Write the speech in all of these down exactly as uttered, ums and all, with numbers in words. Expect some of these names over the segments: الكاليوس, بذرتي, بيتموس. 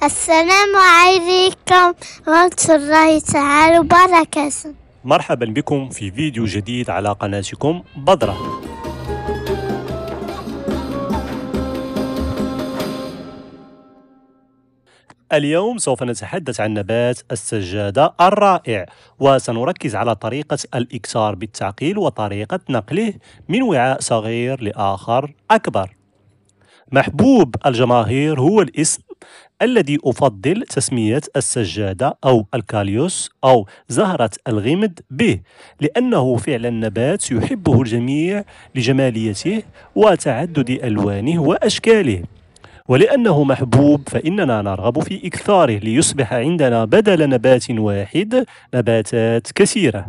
السلام عليكم ورحمة الله تعالى وبركاته. مرحبا بكم في فيديو جديد على قناتكم بذرة. اليوم سوف نتحدث عن نبات السجادة الرائع، وسنركز على طريقة الإكثار بالتعقيل وطريقة نقله من وعاء صغير لآخر أكبر. محبوب الجماهير هو الاسم الذي أفضل تسمية السجادة أو الكاليوس أو زهرة الغمد به، لأنه فعلا نبات يحبه الجميع لجماليته وتعدد ألوانه وأشكاله، ولأنه محبوب فإننا نرغب في إكثاره ليصبح عندنا بدل نبات واحد نباتات كثيرة.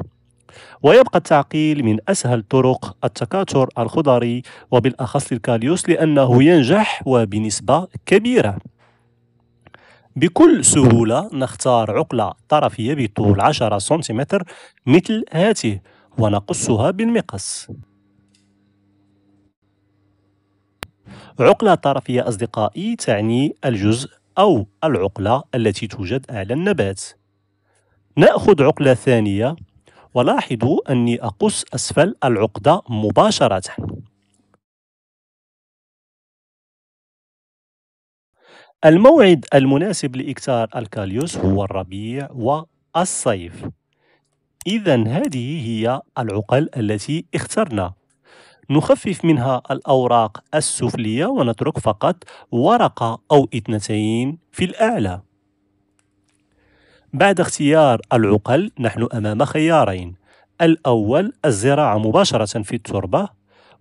ويبقى التعقيل من أسهل طرق التكاثر الخضري وبالأخص الكاليوس، لأنه ينجح وبنسبة كبيرة. بكل سهولة نختار عقلة طرفية بطول عشرة سنتيمتر مثل هاته ونقصها بالمقص. عقلة طرفية أصدقائي تعني الجزء أو العقلة التي توجد أعلى النبات. نأخذ عقلة ثانية، ولاحظوا أني أقص أسفل العقدة مباشرة. الموعد المناسب لإكثار الكاليوس هو الربيع والصيف. إذن هذه هي العقل التي اخترنا، نخفف منها الأوراق السفلية ونترك فقط ورقة أو اثنتين في الأعلى. بعد اختيار العقل نحن أمام خيارين، الأول الزراعة مباشرة في التربة،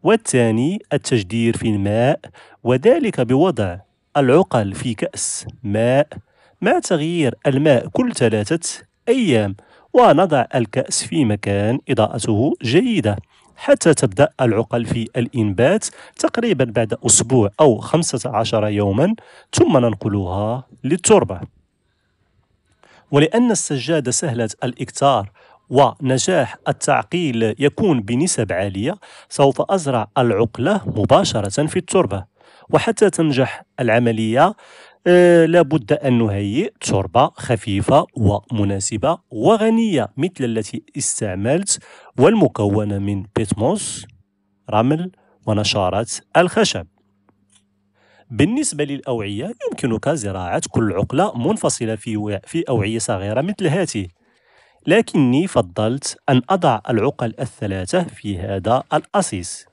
والثاني التجدير في الماء، وذلك بوضع العقل في كأس ماء مع تغيير الماء كل ثلاثة أيام، ونضع الكأس في مكان إضاءته جيدة حتى تبدأ العقل في الإنبات تقريبا بعد أسبوع أو خمسة عشر يوما، ثم ننقلها للتربة. ولأن السجادة سهلة الإكثار ونجاح التعقيل يكون بنسب عالية، سوف أزرع العقلة مباشرة في التربة، وحتى تنجح العملية أه لابد أن نهيئ تربة خفيفة ومناسبة وغنية مثل التي استعملت، والمكونة من بيتموس، رمل، ونشارة الخشب. بالنسبة للأوعية يمكنك زراعة كل عقلة منفصلة في في أوعية صغيرة مثل هذه، لكني فضلت أن أضع العقل الثلاثة في هذا الأصيص،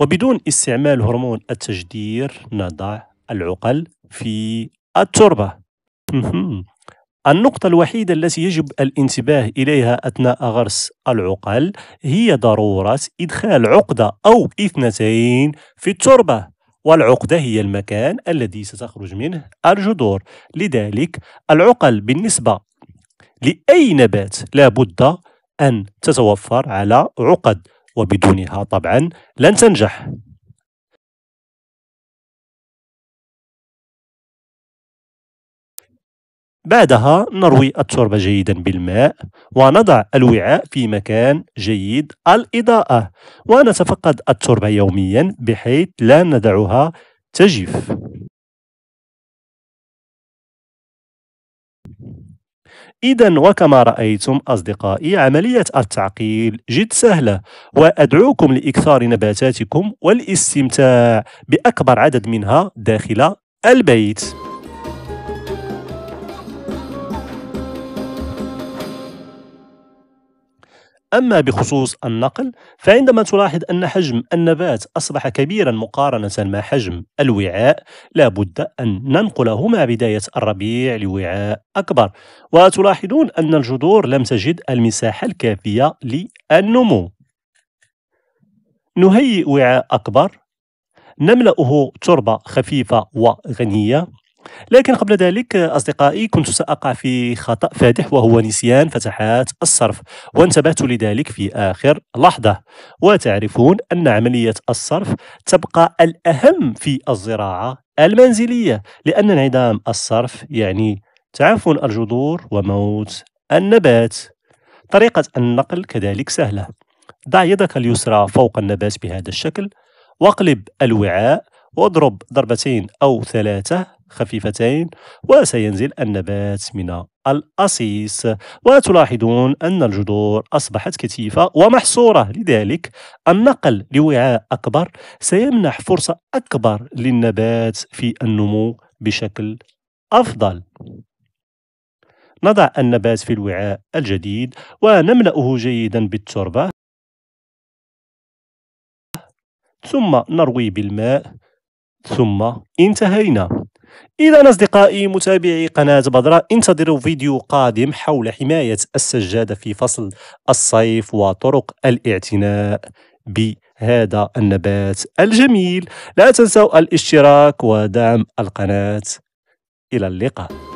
وبدون استعمال هرمون التجدير نضع العقل في التربة. النقطة الوحيدة التي يجب الانتباه إليها أثناء غرس العقل هي ضرورة إدخال عقدة أو اثنتين في التربة، والعقدة هي المكان الذي ستخرج منه الجذور، لذلك العقل بالنسبة لأي نبات لابد أن تتوفر على عقد، وبدونها طبعا لن تنجح. بعدها نروي التربة جيدا بالماء، ونضع الوعاء في مكان جيد الإضاءة، ونتفقد التربة يوميا بحيث لا ندعها تجف. إذن وكما رأيتم أصدقائي عملية التعقيل جد سهلة، وأدعوكم لإكثار نباتاتكم والاستمتاع بأكبر عدد منها داخل البيت. أما بخصوص النقل، فعندما تلاحظ أن حجم النبات أصبح كبيرا مقارنة مع حجم الوعاء، لابد أن ننقله مع بداية الربيع لوعاء أكبر، وتلاحظون أن الجذور لم تجد المساحة الكافية للنمو. نهيئ وعاء أكبر، نملأه تربة خفيفة وغنية، لكن قبل ذلك أصدقائي كنت سأقع في خطأ فادح، وهو نسيان فتحات الصرف، وانتبهت لذلك في آخر لحظة. وتعرفون أن عملية الصرف تبقى الأهم في الزراعة المنزلية، لأن انعدام الصرف يعني تعفن الجذور وموت النبات. طريقة النقل كذلك سهلة، ضع يدك اليسرى فوق النبات بهذا الشكل، واقلب الوعاء واضرب ضربتين أو ثلاثة خفيفتين، وسينزل النبات من الأصيص. وتلاحظون أن الجذور أصبحت كثيفة ومحصورة، لذلك النقل لوعاء أكبر سيمنح فرصة أكبر للنبات في النمو بشكل أفضل. نضع النبات في الوعاء الجديد ونملأه جيدا بالتربة، ثم نروي بالماء، ثم انتهينا. إذا أصدقائي متابعي قناة بذرة، انتظروا فيديو قادم حول حماية السجادة في فصل الصيف وطرق الاعتناء بهذا النبات الجميل. لا تنسوا الاشتراك ودعم القناة. إلى اللقاء.